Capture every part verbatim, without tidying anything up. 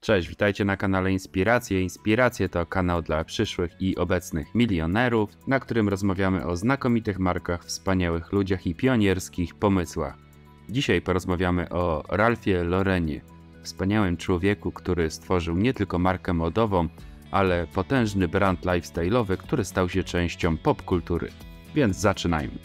Cześć, witajcie na kanale Inspiracje. Inspiracje to kanał dla przyszłych i obecnych milionerów, na którym rozmawiamy o znakomitych markach, wspaniałych ludziach i pionierskich pomysłach. Dzisiaj porozmawiamy o Ralphie Laurenie, wspaniałym człowieku, który stworzył nie tylko markę modową, ale potężny brand lifestyle'owy, który stał się częścią popkultury. Więc zaczynajmy.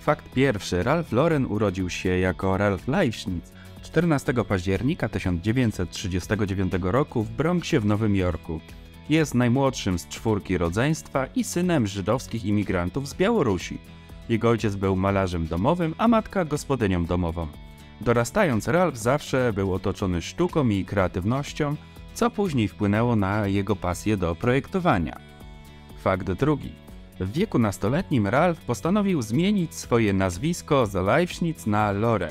Fakt pierwszy. Ralph Lauren urodził się jako Ralph Lifshitz czternastego października tysiąc dziewięćset trzydziestego dziewiątego roku w Bronxie w Nowym Jorku. Jest najmłodszym z czwórki rodzeństwa i synem żydowskich imigrantów z Białorusi. Jego ojciec był malarzem domowym, a matka gospodynią domową. Dorastając, Ralph zawsze był otoczony sztuką i kreatywnością, co później wpłynęło na jego pasję do projektowania. Fakt drugi. W wieku nastoletnim Ralph postanowił zmienić swoje nazwisko z Lifshitz na Lore.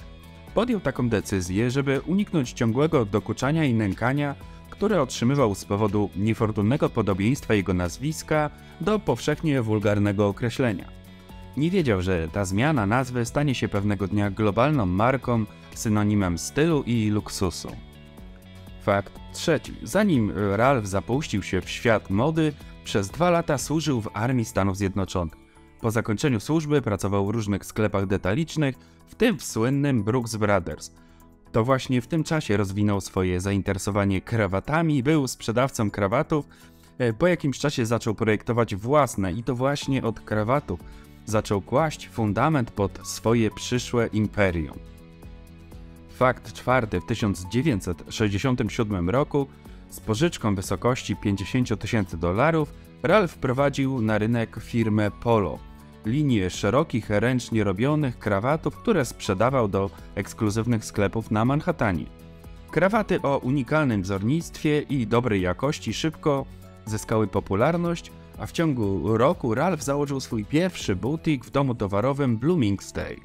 Podjął taką decyzję, żeby uniknąć ciągłego dokuczania i nękania, które otrzymywał z powodu niefortunnego podobieństwa jego nazwiska do powszechnie wulgarnego określenia. Nie wiedział, że ta zmiana nazwy stanie się pewnego dnia globalną marką, synonimem stylu i luksusu. Fakt trzeci. Zanim Ralph zapuścił się w świat mody, przez dwa lata służył w Armii Stanów Zjednoczonych. Po zakończeniu służby pracował w różnych sklepach detalicznych, w tym w słynnym Brooks Brothers. To właśnie w tym czasie rozwinął swoje zainteresowanie krawatami, był sprzedawcą krawatów. Po jakimś czasie zaczął projektować własne i to właśnie od krawatów zaczął kłaść fundament pod swoje przyszłe imperium. Fakt czwarty. W tysiąc dziewięćset sześćdziesiątym siódmym roku z pożyczką wysokości pięćdziesiąt tysięcy dolarów Ralph wprowadził na rynek firmę Polo, linię szerokich, ręcznie robionych krawatów, które sprzedawał do ekskluzywnych sklepów na Manhattanie. Krawaty o unikalnym wzornictwie i dobrej jakości szybko zyskały popularność, a w ciągu roku Ralph założył swój pierwszy butik w domu towarowym Bloomingdale's.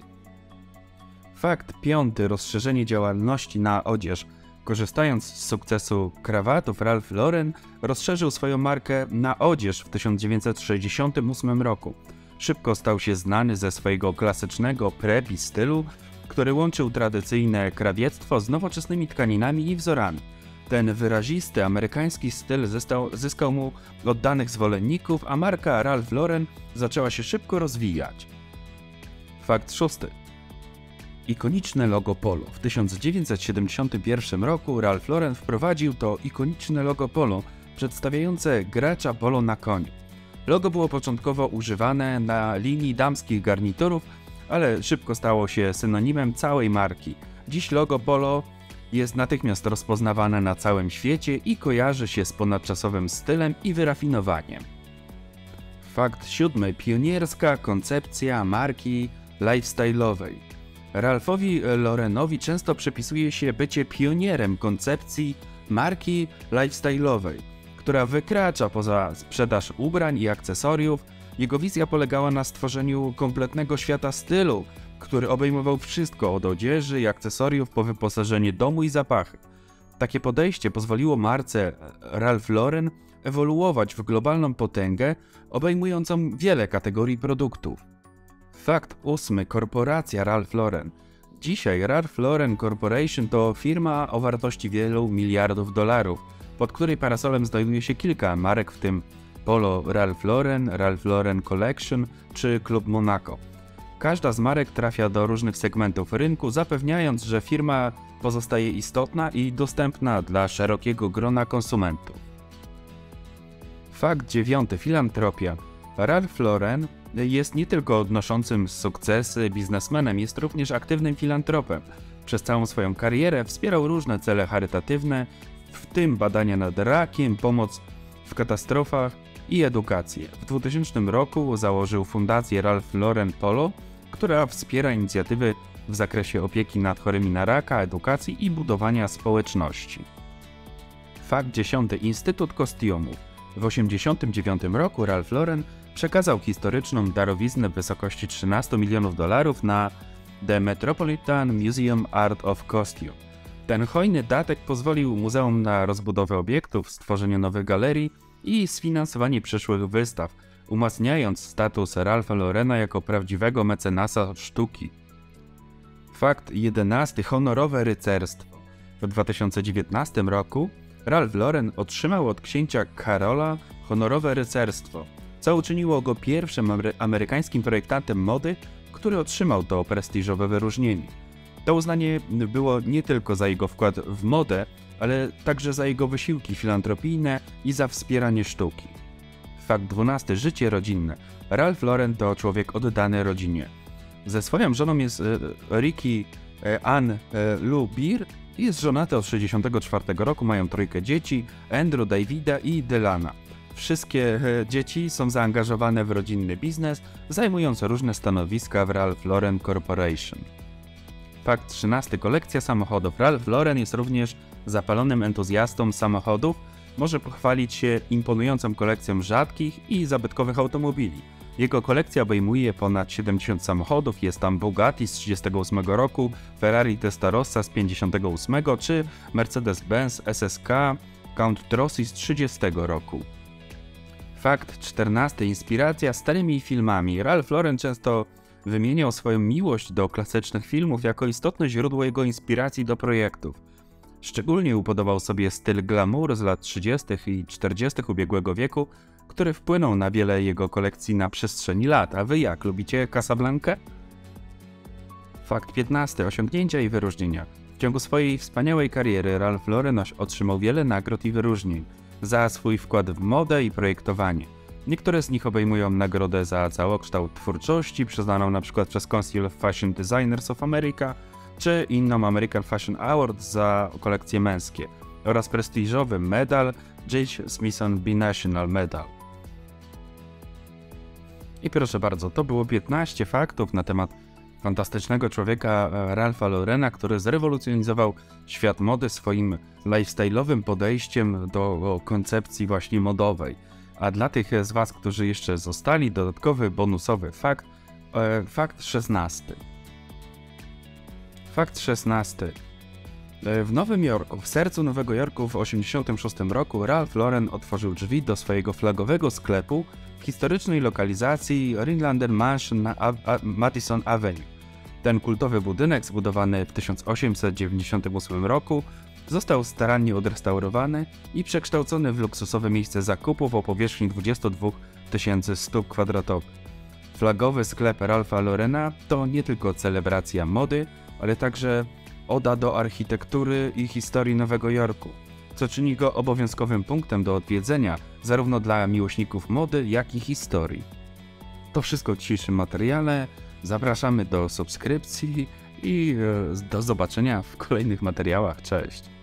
Fakt piąty. Rozszerzenie działalności na odzież. Korzystając z sukcesu krawatów, Ralph Lauren rozszerzył swoją markę na odzież w tysiąc dziewięćset sześćdziesiątym ósmym roku. Szybko stał się znany ze swojego klasycznego preppy stylu, który łączył tradycyjne krawiectwo z nowoczesnymi tkaninami i wzorami. Ten wyrazisty amerykański styl zyskał, zyskał mu oddanych zwolenników, a marka Ralph Lauren zaczęła się szybko rozwijać. Fakt szósty. Ikoniczne logo Polo. W tysiąc dziewięćset siedemdziesiątym pierwszym roku Ralph Lauren wprowadził to ikoniczne logo Polo, przedstawiające gracza polo na koniu. Logo było początkowo używane na linii damskich garniturów, ale szybko stało się synonimem całej marki. Dziś logo Polo jest natychmiast rozpoznawane na całym świecie i kojarzy się z ponadczasowym stylem i wyrafinowaniem. Fakt siódmy. Pionierska koncepcja marki lifestyle'owej. Ralphowi Laurenowi często przypisuje się bycie pionierem koncepcji marki lifestyle'owej, która wykracza poza sprzedaż ubrań i akcesoriów. Jego wizja polegała na stworzeniu kompletnego świata stylu, który obejmował wszystko od odzieży i akcesoriów po wyposażenie domu i zapachy. Takie podejście pozwoliło marce Ralph Lauren ewoluować w globalną potęgę obejmującą wiele kategorii produktów. Fakt ósmy. Korporacja Ralph Lauren. Dzisiaj Ralph Lauren Corporation to firma o wartości wielu miliardów dolarów, pod której parasolem znajduje się kilka marek, w tym Polo Ralph Lauren, Ralph Lauren Collection czy Club Monaco. Każda z marek trafia do różnych segmentów rynku, zapewniając, że firma pozostaje istotna i dostępna dla szerokiego grona konsumentów. Fakt dziewiąty. Filantropia. Ralph Lauren jest nie tylko odnoszącym sukcesy biznesmenem, jest również aktywnym filantropem. Przez całą swoją karierę wspierał różne cele charytatywne, w tym badania nad rakiem, pomoc w katastrofach i edukację. W dwutysięcznym roku założył fundację Ralph Lauren Polo, która wspiera inicjatywy w zakresie opieki nad chorymi na raka, edukacji i budowania społeczności. Fakt dziesiąty. Instytut kostiumów. W tysiąc dziewięćset osiemdziesiątym dziewiątym roku Ralph Lauren przekazał historyczną darowiznę w wysokości trzynastu milionów dolarów na The Metropolitan Museum Art of Costume. Ten hojny datek pozwolił muzeum na rozbudowę obiektów, stworzenie nowych galerii i sfinansowanie przyszłych wystaw, umacniając status Ralpha Laurena jako prawdziwego mecenasa sztuki. Fakt jedenasty. Honorowe rycerstwo. W dwa tysiące dziewiętnastym roku Ralph Lauren otrzymał od księcia Karola honorowe rycerstwo, co uczyniło go pierwszym amerykańskim projektantem mody, który otrzymał to prestiżowe wyróżnienie. To uznanie było nie tylko za jego wkład w modę, ale także za jego wysiłki filantropijne i za wspieranie sztuki. Fakt dwunasty. Życie rodzinne. Ralph Lauren to człowiek oddany rodzinie. Ze swoją żoną jest e, Ricky e, Ann e, Lou Beer, jest żonaty od tysiąc dziewięćset sześćdziesiątego czwartego roku, mają trójkę dzieci, Andrew, Davida i Dylana. Wszystkie e, dzieci są zaangażowane w rodzinny biznes, zajmując różne stanowiska w Ralph Lauren Corporation. Fakt trzynasty. Kolekcja samochodów. Ralph Lauren jest również zapalonym entuzjastą samochodów, może pochwalić się imponującą kolekcją rzadkich i zabytkowych automobili. Jego kolekcja obejmuje ponad siedemdziesiąt samochodów, jest tam Bugatti z tysiąc dziewięćset trzydziestego ósmego roku, Ferrari Testarossa z tysiąc dziewięćset pięćdziesiątego ósmego czy Mercedes-Benz S S K Count Trossi z tysiąc dziewięćset trzydziestego roku. Fakt czternasty. Inspiracja starymi filmami. Ralph Lauren często wymieniał swoją miłość do klasycznych filmów jako istotne źródło jego inspiracji do projektów. Szczególnie upodobał sobie styl glamour z lat trzydziestych i czterdziestych ubiegłego wieku, który wpłynął na wiele jego kolekcji na przestrzeni lat. A wy jak? Lubicie Casablanca? Fakt piętnasty. Osiągnięcia i wyróżnienia. W ciągu swojej wspaniałej kariery Ralph Lauren otrzymał wiele nagród i wyróżnień za swój wkład w modę i projektowanie. Niektóre z nich obejmują nagrodę za całokształt twórczości, przyznaną np. przez Council of Fashion Designers of America, czy inną American Fashion Award za kolekcje męskie oraz prestiżowy medal J. Smithson Binational Medal. I proszę bardzo, to było piętnaście faktów na temat fantastycznego człowieka Ralpha Laurena, który zrewolucjonizował świat mody swoim lifestyle'owym podejściem do koncepcji właśnie modowej. A dla tych z Was, którzy jeszcze zostali, dodatkowy, bonusowy fakt, fakt szesnasty. Fakt szesnasty. W Nowym Jorku, w sercu Nowego Jorku w tysiąc dziewięćset osiemdziesiątym szóstym roku Ralph Lauren otworzył drzwi do swojego flagowego sklepu w historycznej lokalizacji Rhinelander Mansion na A A Madison Avenue. Ten kultowy budynek, zbudowany w tysiąc osiemset dziewięćdziesiątym ósmym roku, został starannie odrestaurowany i przekształcony w luksusowe miejsce zakupów o powierzchni dwudziestu dwóch tysięcy stóp kwadratowych. Flagowy sklep Ralpha Laurena to nie tylko celebracja mody, ale także oda do architektury i historii Nowego Jorku, co czyni go obowiązkowym punktem do odwiedzenia zarówno dla miłośników mody, jak i historii. To wszystko w dzisiejszym materiale. Zapraszamy do subskrypcji i do zobaczenia w kolejnych materiałach. Cześć!